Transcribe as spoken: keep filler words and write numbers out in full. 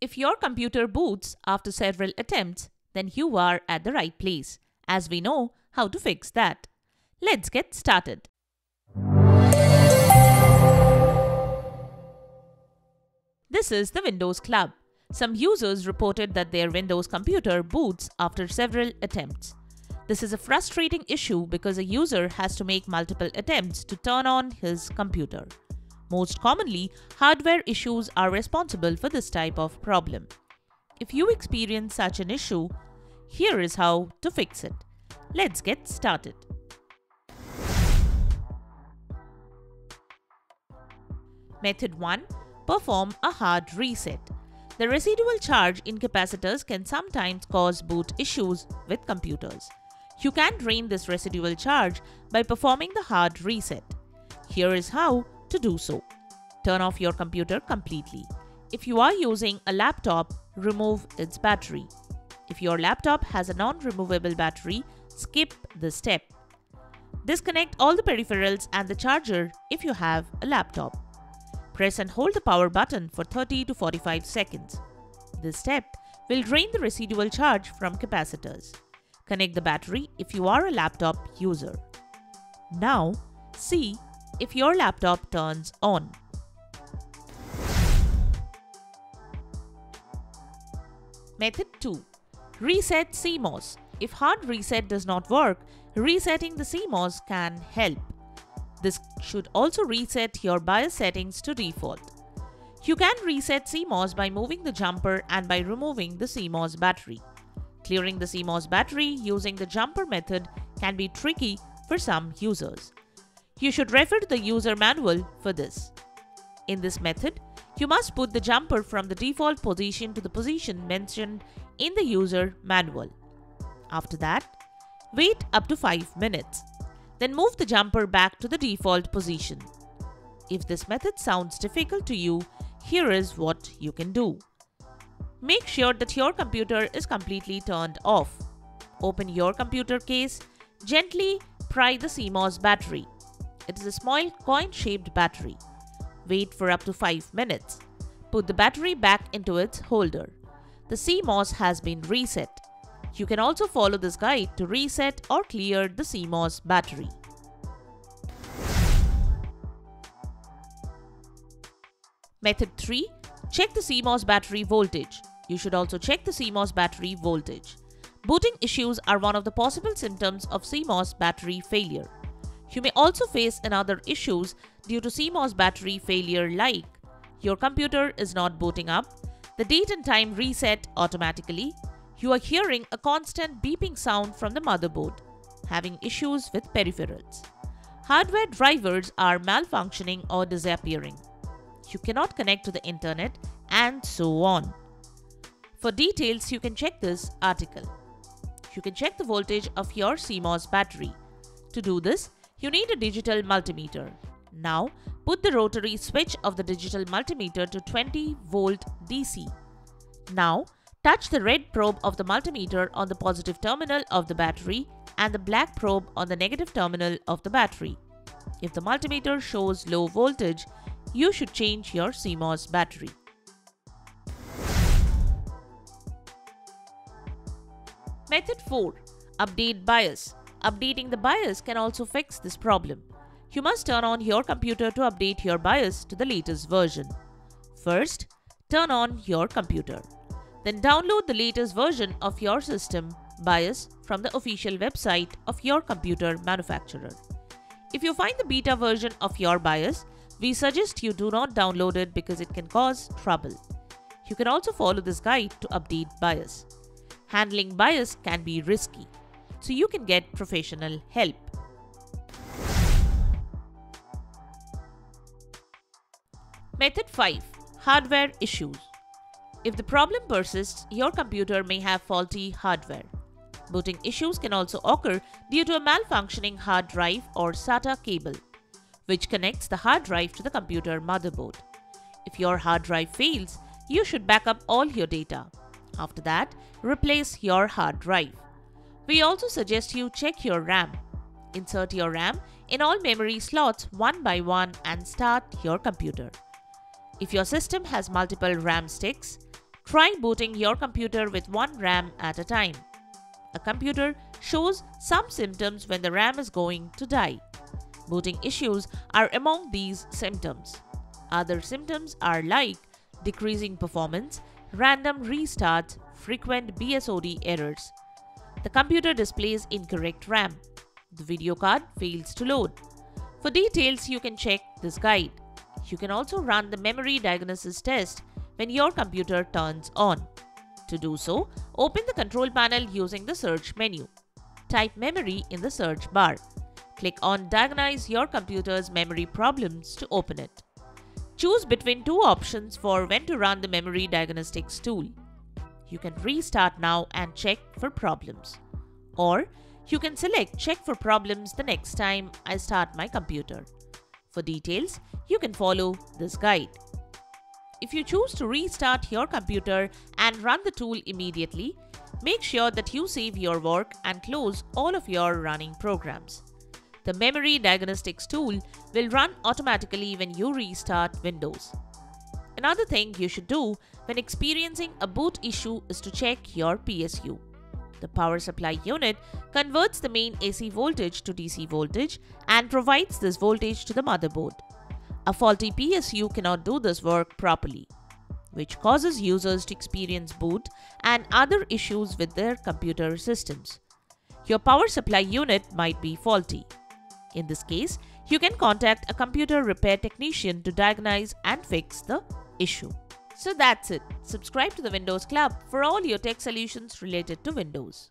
If your computer boots after several attempts, then you are at the right place, as we know how to fix that. Let's get started. This is the Windows Club. Some users reported that their Windows computer boots after several attempts. This is a frustrating issue because a user has to make multiple attempts to turn on his computer. Most commonly, hardware issues are responsible for this type of problem. If you experience such an issue, here is how to fix it. Let's get started. Method one. Perform a hard reset. The residual charge in capacitors can sometimes cause boot issues with computers. You can drain this residual charge by performing the hard reset. Here is how to do so. Turn off your computer completely. If you are using a laptop, remove its battery. If your laptop has a non-removable battery, skip this step. Disconnect all the peripherals and the charger if you have a laptop. Press and hold the power button for thirty to forty-five seconds. This step will drain the residual charge from capacitors. Connect the battery if you are a laptop user. Now, see if your laptop turns on. Method two. Reset C MOS. If hard reset does not work, resetting the C MOS can help. This should also reset your BIOS settings to default. You can reset C MOS by moving the jumper and by removing the C MOS battery. Clearing the C MOS battery using the jumper method can be tricky for some users. You should refer to the user manual for this. In this method, you must put the jumper from the default position to the position mentioned in the user manual. After that, wait up to five minutes. Then move the jumper back to the default position. If this method sounds difficult to you, here is what you can do. Make sure that your computer is completely turned off. Open your computer case. Gently pry the C MOS battery. It is a small coin-shaped battery. Wait for up to five minutes. Put the battery back into its holder. The C MOS has been reset. You can also follow this guide to reset or clear the C MOS battery. Method three. Check the C MOS battery voltage. You should also check the C MOS battery voltage. Booting issues are one of the possible symptoms of C MOS battery failure. You may also face another issues due to C MOS battery failure, like your computer is not booting up, the date and time reset automatically, you are hearing a constant beeping sound from the motherboard, having issues with peripherals. Hardware drivers are malfunctioning or disappearing. You cannot connect to the internet, and so on. For details, you can check this article. You can check the voltage of your C MOS battery. To do this, you need a digital multimeter. Now, put the rotary switch of the digital multimeter to twenty volt D C. Now, touch the red probe of the multimeter on the positive terminal of the battery and the black probe on the negative terminal of the battery. If the multimeter shows low voltage, you should change your C MOS battery. Method four. Update BIOS. Updating the BIOS can also fix this problem. You must turn on your computer to update your BIOS to the latest version. First, turn on your computer. Then download the latest version of your system BIOS from the official website of your computer manufacturer. If you find the beta version of your BIOS, we suggest you do not download it because it can cause trouble. You can also follow this guide to update BIOS. Handling BIOS can be risky, so you can get professional help. Method five. Hardware issues. If the problem persists, your computer may have faulty hardware. Booting issues can also occur due to a malfunctioning hard drive or SATA cable, which connects the hard drive to the computer motherboard. If your hard drive fails, you should back up all your data. After that, replace your hard drive. We also suggest you check your RAM. Insert your RAM in all memory slots one by one and start your computer. If your system has multiple RAM sticks, Try booting your computer with one RAM at a time. A computer shows some symptoms when the RAM is going to die. Booting issues are among these symptoms. Other symptoms are like decreasing performance, random restarts, frequent B S O D errors. The computer displays incorrect RAM. The video card fails to load. For details, you can check this guide. You can also run the memory diagnosis test when your computer turns on. To do so, open the control panel using the search menu. Type memory in the search bar. Click on Diagnose Your Computer's Memory Problems to open it. Choose between two options for when to run the memory diagnostics tool. You can restart now and check for problems. Or you can select Check for Problems the next time I start my computer. For details, you can follow this guide. If you choose to restart your computer and run the tool immediately, make sure that you save your work and close all of your running programs. The memory diagnostics tool will run automatically when you restart Windows. Another thing you should do when experiencing a boot issue is to check your P S U. The power supply unit converts the main A C voltage to D C voltage and provides this voltage to the motherboard. A faulty P S U cannot do this work properly, which causes users to experience boot and other issues with their computer systems. Your power supply unit might be faulty. In this case, you can contact a computer repair technician to diagnose and fix the issue. So that's it. Subscribe to the Windows Club for all your tech solutions related to Windows.